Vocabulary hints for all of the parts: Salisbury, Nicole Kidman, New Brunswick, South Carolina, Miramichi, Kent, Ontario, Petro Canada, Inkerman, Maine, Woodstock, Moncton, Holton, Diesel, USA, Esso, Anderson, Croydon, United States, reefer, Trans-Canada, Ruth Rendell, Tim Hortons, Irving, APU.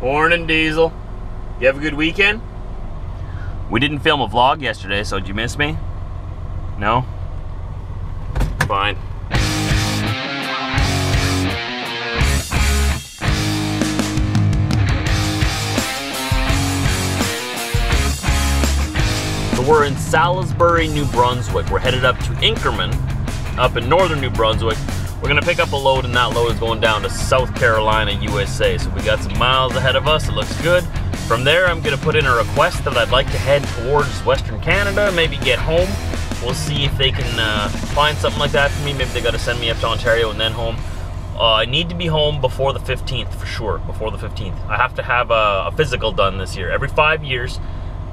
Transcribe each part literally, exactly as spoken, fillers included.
Horn and Diesel. You have a good weekend? We didn't film a vlog yesterday, so did you miss me? No? Fine. So we're in Salisbury, New Brunswick. We're headed up to Inkerman, up in northern New Brunswick. We're gonna pick up a load, and that load is going down to South Carolina, U S A. So we got some miles ahead of us, it looks good. From there, I'm gonna put in a request that I'd like to head towards Western Canada, maybe get home. We'll see if they can uh, find something like that for me. Maybe they gotta send me up to Ontario and then home. Uh, I need to be home before the fifteenth, for sure, before the fifteenth. I have to have a, a physical done this year. Every five years,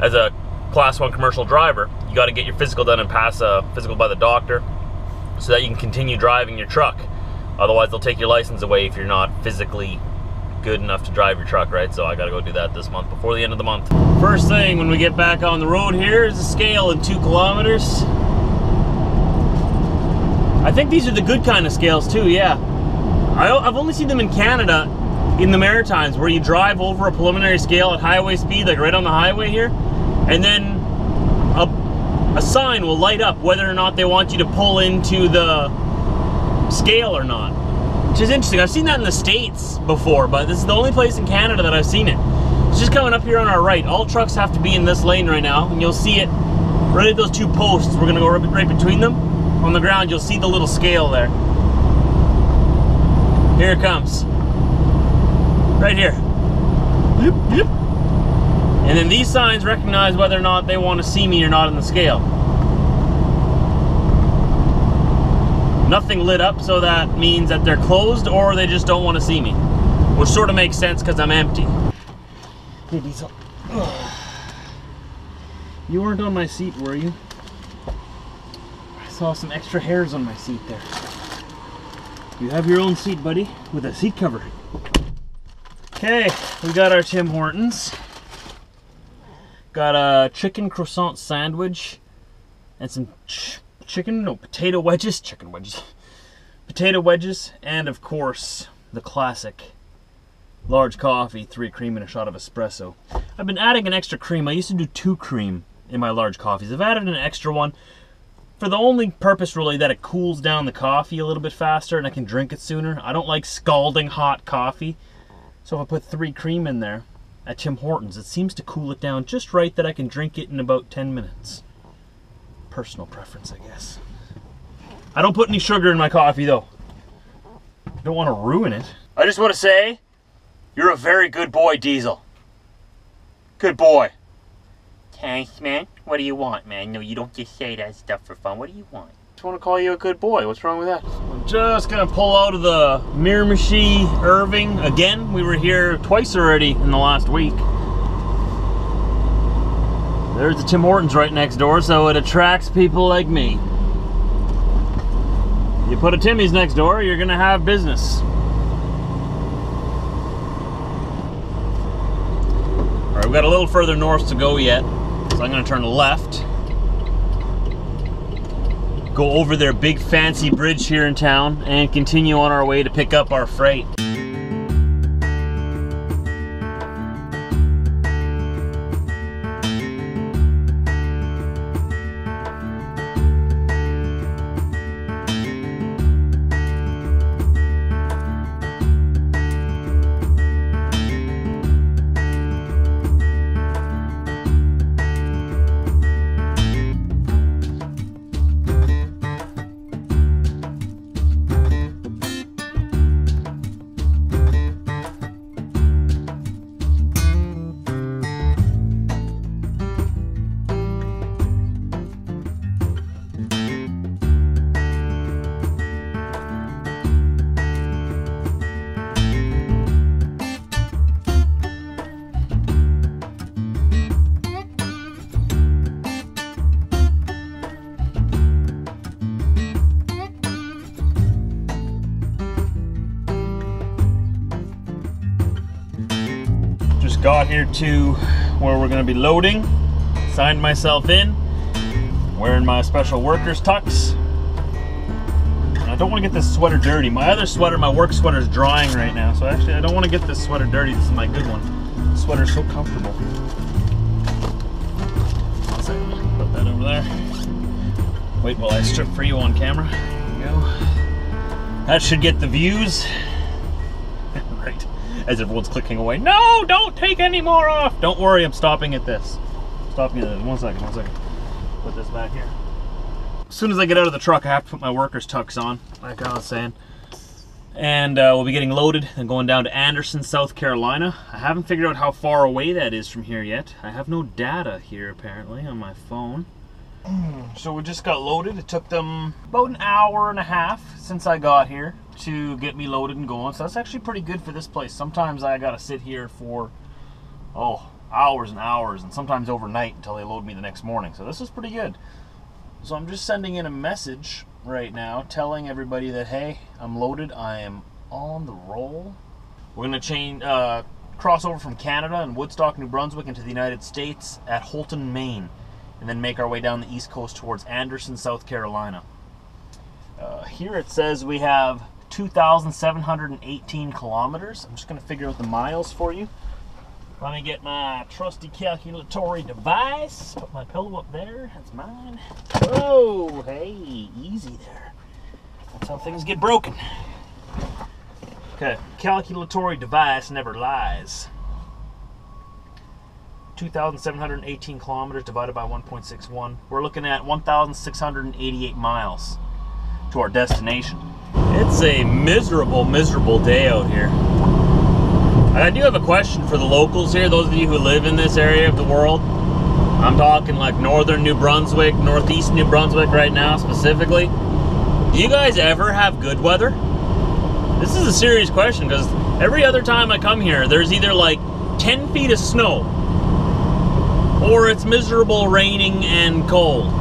as a class one commercial driver, you gotta get your physical done and pass a physical by the doctor, so that you can continue driving your truck. Otherwise, they'll take your license away if you're not physically good enough to drive your truck, right? So I gotta go do that this month, before the end of the month. First thing when we get back on the road here is a scale in two kilometers. I think these are the good kind of scales too, yeah. I, I've only seen them in Canada, in the Maritimes, where you drive over a preliminary scale at highway speed, like right on the highway here, and then a sign will light up whether or not they want you to pull into the scale or not, which is interesting. I've seen that in the States before, but this is the only place in Canada that I've seen it. It's just coming up here on our right. All trucks have to be in this lane right now, and you'll see it right at those two posts. We're gonna go right, right between them. On the ground, you'll see the little scale there. Here it comes. Right here. Bloop, bloop. And then these signs recognize whether or not they want to see me or not on the scale. Nothing lit up, so that means that they're closed or they just don't want to see me. Which sort of makes sense because I'm empty. Hey, Diesel. You weren't on my seat, were you? I saw some extra hairs on my seat there. You have your own seat, buddy, with a seat cover. Okay, we got our Tim Hortons. Got a chicken croissant sandwich and some ch chicken, no, potato wedges, chicken wedges, potato wedges, and of course, the classic large coffee, three cream, and a shot of espresso. I've been adding an extra cream. I used to do two cream in my large coffees. I've added an extra one for the only purpose, really, that it cools down the coffee a little bit faster and I can drink it sooner. I don't like scalding hot coffee. So if I put three cream in there, at Tim Hortons, it seems to cool it down just right that I can drink it in about ten minutes. Personal preference, I guess. I don't put any sugar in my coffee, though. Don't want to ruin it. I just want to say, you're a very good boy, Diesel. Good boy. Thanks, man. What do you want, man? No, you don't just say that stuff for fun. What do you want? I just want to call you a good boy. What's wrong with that? I'm just going to pull out of the Miramichi, Irving again. We were here twice already in the last week. There's the Tim Hortons right next door, so it attracts people like me. You put a Timmy's next door, you're going to have business. All right, we've got a little further north to go yet, so I'm going to turn left. Go over their big fancy bridge here in town and continue on our way to pick up our freight. Got here to where we're going to be loading, signed myself in, wearing my special workers tux. I don't want to get this sweater dirty. My other sweater, my work sweater, is drying right now. So actually, I don't want to get this sweater dirty. This is my good one. This sweater is so comfortable. One second, put that over there. Wait while I strip for you on camera. There you go. That should get the views. Right, as everyone's clicking away. No, don't take any more off. Don't worry, I'm stopping at this. Stopping at this. One second, one second. Put this back here. As soon as I get out of the truck, I have to put my workers' tux on, like I was saying. And uh, we'll be getting loaded and going down to Anderson, South Carolina. I haven't figured out how far away that is from here yet. I have no data here, apparently, on my phone. So we just got loaded. It took them about an hour and a half since I got here to get me loaded and going. So that's actually pretty good for this place. Sometimes I gotta sit here for, oh, hours and hours, and sometimes overnight until they load me the next morning. So this is pretty good. So I'm just sending in a message right now telling everybody that, hey, I'm loaded, I am on the roll. We're gonna change, uh, cross over from Canada and Woodstock, New Brunswick into the United States at Holton, Maine, and then make our way down the East Coast towards Anderson, South Carolina. Uh, here it says we have two thousand seven hundred eighteen kilometers. I'm just gonna figure out the miles for you. Let me get my trusty calculatory device. Put my pillow up there. That's mine. Whoa, hey, easy there. That's how things get broken. Okay, calculatory device never lies. two thousand seven hundred eighteen kilometers divided by one point six one. We're looking at one thousand six hundred eighty-eight miles to our destination. It's a miserable, miserable day out here. I do have a question for the locals here, those of you who live in this area of the world. I'm talking like northern New Brunswick, northeast New Brunswick right now specifically. Do you guys ever have good weather? This is a serious question, because every other time I come here, there's either like ten feet of snow, or it's miserable, raining, and cold.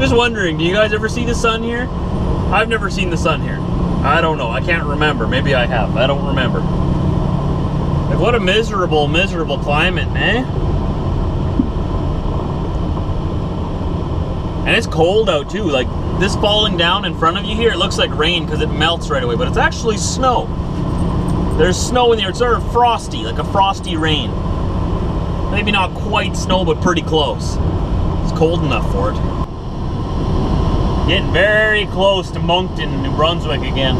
Just wondering, do you guys ever see the sun here? I've never seen the sun here. I don't know, I can't remember. Maybe I have, I don't remember. Like, what a miserable, miserable climate, man. And it's cold out too. Like, this falling down in front of you here, it looks like rain because it melts right away, but it's actually snow. There's snow in there, it's sort of frosty, like a frosty rain. Maybe not quite snow, but pretty close. It's cold enough for it. Getting very close to Moncton, New Brunswick again.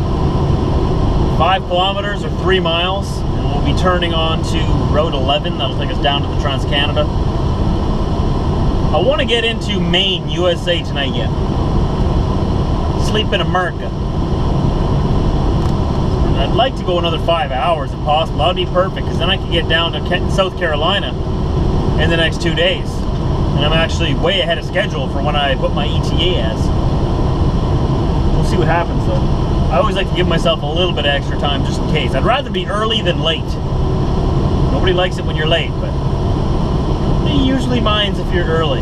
Five kilometers or three miles, and we'll be turning on to Road eleven. That'll take us down to the Trans-Canada. I want to get into Maine, U S A tonight yet. Sleep in America. And I'd like to go another five hours if possible. That would be perfect, because then I can get down to Kent, South Carolina in the next two days. And I'm actually way ahead of schedule for when I put my E T A as. We'll see what happens though. I always like to give myself a little bit of extra time just in case. I'd rather be early than late. Nobody likes it when you're late, but they usually minds if you're early.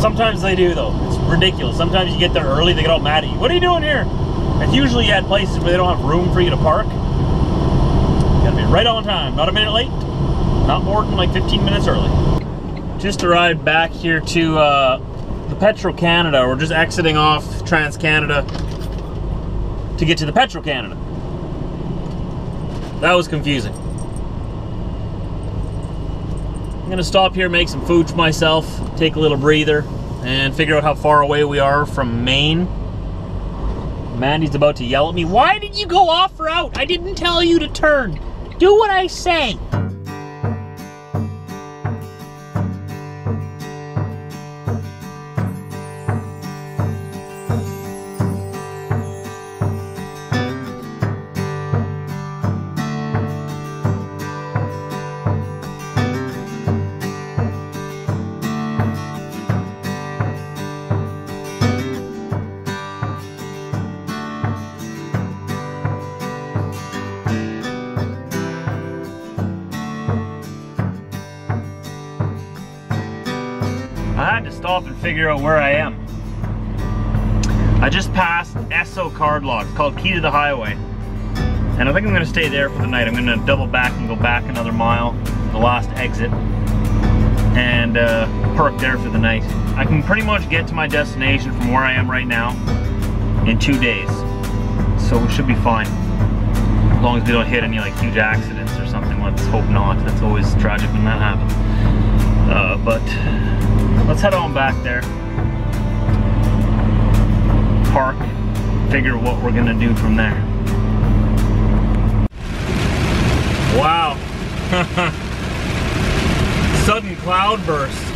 Sometimes they do though. It's ridiculous. Sometimes you get there early, they get all mad at you. What are you doing here? It's usually at places where they don't have room for you to park. You gotta be right on time. Not a minute late. Not more than like fifteen minutes early. Just arrived back here to uh, the Petro Canada. We're just exiting off Trans-Canada to get to the Petro Canada. That was confusing. I'm gonna stop here, make some food for myself, take a little breather, and figure out how far away we are from Maine. Mandy's about to yell at me. Why did you go off route? I didn't tell you to turn. Do what I say. And figure out where I am. I just passed Esso card lock. It's called Key to the Highway. And I think I'm gonna stay there for the night. I'm gonna double back and go back another mile, the last exit, and uh, park there for the night. I can pretty much get to my destination from where I am right now in two days. So we should be fine. As long as we don't hit any like huge accidents or something. Let's hope not. That's always tragic when that happens. Uh, but let's head on back there. Park, figure what we're gonna do from there. Wow. Sudden cloud burst.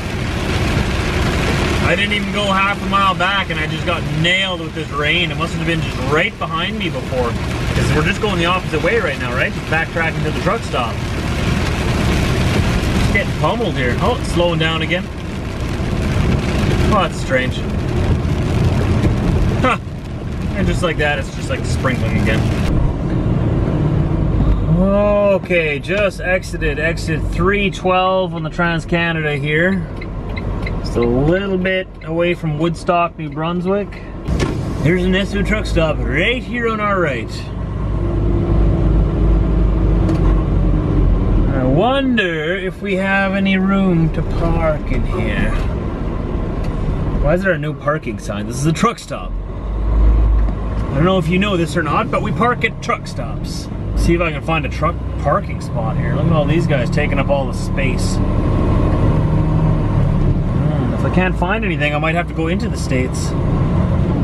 I didn't even go half a mile back and I just got nailed with this rain. It must have been just right behind me before. Because we're just going the opposite way right now, right? Just backtracking to the truck stop. Just getting pummeled here. Oh, it's slowing down again. Oh, that's strange. Huh. And just like that, it's just like sprinkling again. Okay, just exited exit three twelve on the Trans-Canada here. Just a little bit away from Woodstock, New Brunswick. There's an Esso truck stop right here on our right. I wonder if we have any room to park in here. Why is there a no parking sign? This is a truck stop. I don't know if you know this or not, but we park at truck stops. See if I can find a truck parking spot here. Look at all these guys taking up all the space. If I can't find anything, I might have to go into the States.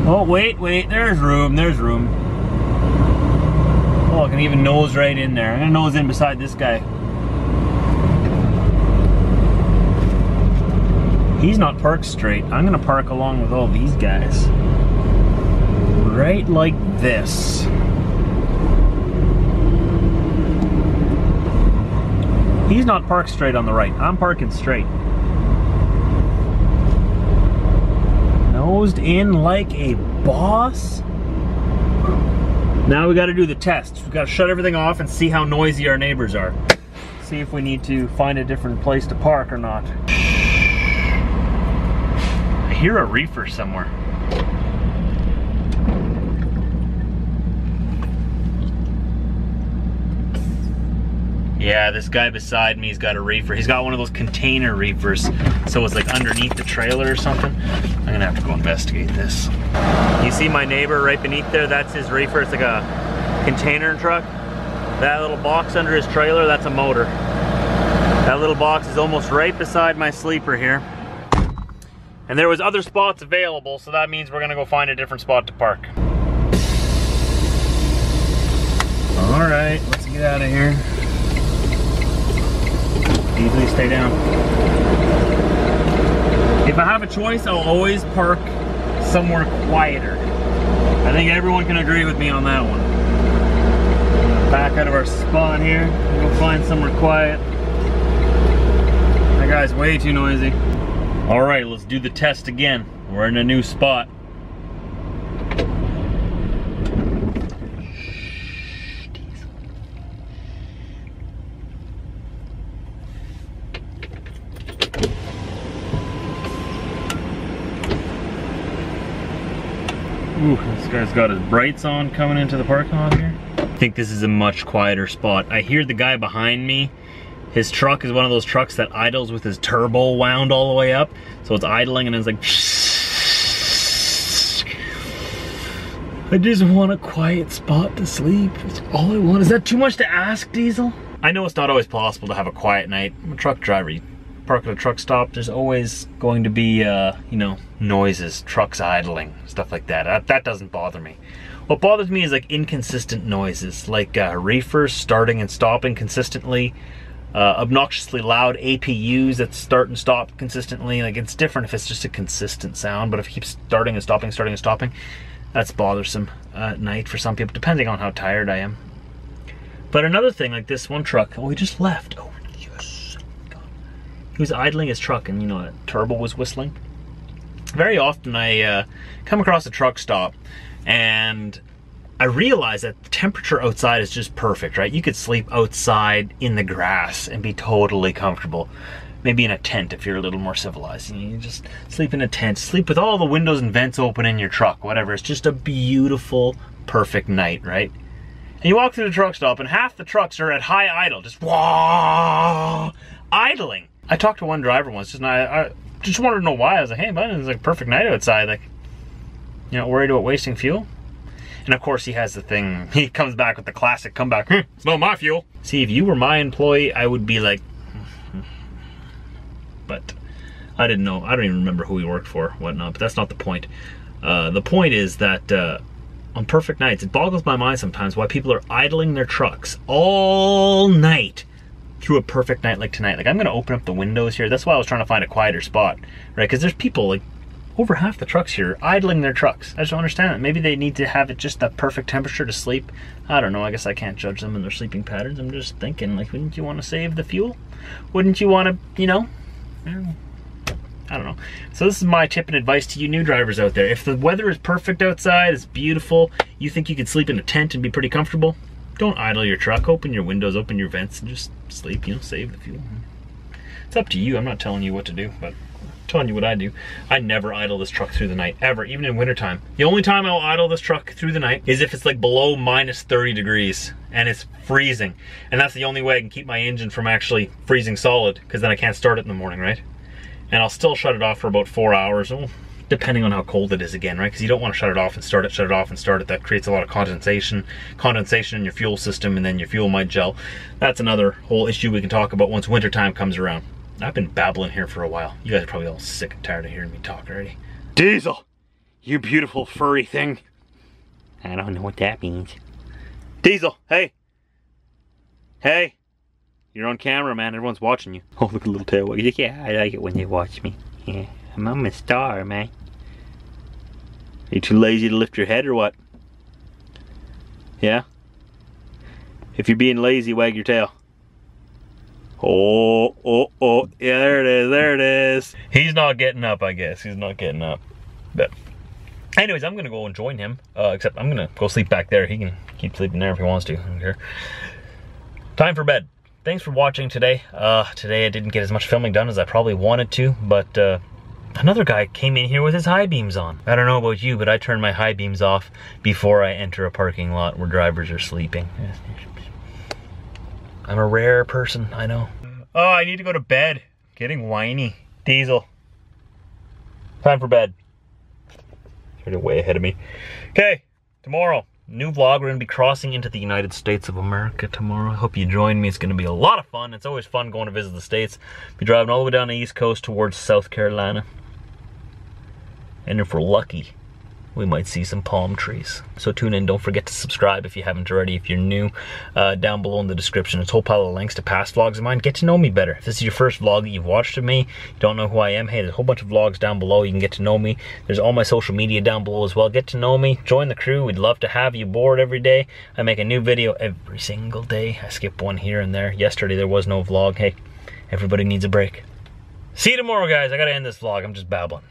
Oh, wait, wait, there's room, there's room. Oh, I can even nose right in there. I'm gonna nose in beside this guy. He's not parked straight. I'm gonna park along with all these guys. Right like this. He's not parked straight on the right. I'm parking straight. Nosed in like a boss. Now we got to do the test. We got to shut everything off and see how noisy our neighbors are. See if we need to find a different place to park or not. I hear a reefer somewhere. Yeah, this guy beside me, he's got a reefer. He's got one of those container reefers. So it's like underneath the trailer or something. I'm gonna have to go investigate this. You see my neighbor right beneath there? That's his reefer. It's like a container truck. That little box under his trailer, that's a motor. That little box is almost right beside my sleeper here. And there was other spots available, so that means we're gonna go find a different spot to park. All right, let's get out of here. Easily stay down. If I have a choice, I'll always park somewhere quieter. I think everyone can agree with me on that one. Back out of our spot here. We'll find somewhere quiet. That guy's way too noisy. All right, let's do the test again. We're in a new spot. Ooh, this guy's got his brights on coming into the parking lot here. I think this is a much quieter spot. I hear the guy behind me. His truck is one of those trucks that idles with his turbo wound all the way up. So it's idling and it's like... I just want a quiet spot to sleep. That's all I want. Is that too much to ask, Diesel? I know it's not always possible to have a quiet night. I'm a truck driver. You park at a truck stop, there's always going to be, uh, you know, noises, trucks idling, stuff like that. that. That doesn't bother me. What bothers me is like inconsistent noises, like uh, reefers starting and stopping consistently, uh, obnoxiously loud A P Us that start and stop consistently. Like it's different if it's just a consistent sound, but if it keeps starting and stopping, starting and stopping, that's bothersome at night for some people, depending on how tired I am. But another thing, like this one truck, oh, we just left. Oh, he was idling his truck and, you know, a turbo was whistling. Very often I uh, come across a truck stop and I realize that the temperature outside is just perfect, right? You could sleep outside in the grass and be totally comfortable. Maybe in a tent if you're a little more civilized. And you just sleep in a tent, sleep with all the windows and vents open in your truck, whatever. It's just a beautiful, perfect night, right? And you walk through the truck stop and half the trucks are at high idle, just wah, idling. I talked to one driver once, just and I, I just wanted to know why. I was like, hey, man, it's like perfect night outside. Like, You're not worried about wasting fuel? And of course he has the thing, he comes back with the classic comeback, hm, it's not my fuel. See, if you were my employee, I would be like, but I didn't know, I don't even remember who he worked for, whatnot, but that's not the point. Uh, the point is that uh, on perfect nights, it boggles my mind sometimes why people are idling their trucks all night through a perfect night like tonight. Like, I'm gonna open up the windows here. That's why I was trying to find a quieter spot, right? Because there's people, like, over half the trucks here idling their trucks. I just don't understand that. Maybe they need to have it just the perfect temperature to sleep. I don't know, I guess I can't judge them and their sleeping patterns. I'm just thinking, like, wouldn't you want to save the fuel? Wouldn't you want to, you know? I don't know. I don't know. So this is my tip and advice to you new drivers out there. If the weather is perfect outside, it's beautiful, you think you could sleep in a tent and be pretty comfortable, don't idle your truck. Open your windows, open your vents, and just sleep, you know, save the fuel. It's up to you. I'm not telling you what to do, but I'm telling you what I do. I never idle this truck through the night, ever, even in wintertime. The only time I'll idle this truck through the night is if it's like below minus thirty degrees and it's freezing. And that's the only way I can keep my engine from actually freezing solid, because then I can't start it in the morning, right? And I'll still shut it off for about four hours, depending on how cold it is again, right? Because you don't want to shut it off and start it, shut it off and start it. That creates a lot of condensation, condensation in your fuel system, and then your fuel might gel. That's another whole issue we can talk about once winter time comes around. I've been babbling here for a while. You guys are probably all sick and tired of hearing me talk already. Diesel, you beautiful furry thing. I don't know what that means. Diesel, hey. Hey. You're on camera, man. Everyone's watching you. Oh, look at the little tail wag. Yeah, I like it when they watch me. Yeah, I'm, I'm a star, man. Are you too lazy to lift your head or what? Yeah? If you're being lazy, wag your tail. Oh, oh, oh. Yeah, there it is. There it is. He's not getting up, I guess. He's not getting up. But anyways, I'm going to go and join him. Uh, except I'm going to go sleep back there. He can keep sleeping there if he wants to. I don't care. Time for bed. Thanks for watching today. Uh, today I didn't get as much filming done as I probably wanted to, but uh, another guy came in here with his high beams on. I don't know about you, but I turn my high beams off before I enter a parking lot where drivers are sleeping. I'm a rare person, I know. Oh, I need to go to bed. Getting whiny. Diesel. Time for bed. You're way ahead of me. Okay, tomorrow. New vlog. We're going to be crossing into the United States of America tomorrow. I hope you join me. It's going to be a lot of fun. It's always fun going to visit the States. Be driving all the way down the East Coast towards South Carolina. And if we're lucky, we might see some palm trees. So tune in. Don't forget to subscribe if you haven't already. If you're new, uh, down below in the description, there's a whole pile of links to past vlogs of mine. Get to know me better. If this is your first vlog that you've watched of me, you don't know who I am, hey, there's a whole bunch of vlogs down below. You can get to know me. There's all my social media down below as well. Get to know me. Join the crew. We'd love to have you aboard every day. I make a new video every single day. I skip one here and there. Yesterday, there was no vlog. Hey, everybody needs a break. See you tomorrow, guys. I got to end this vlog. I'm just babbling.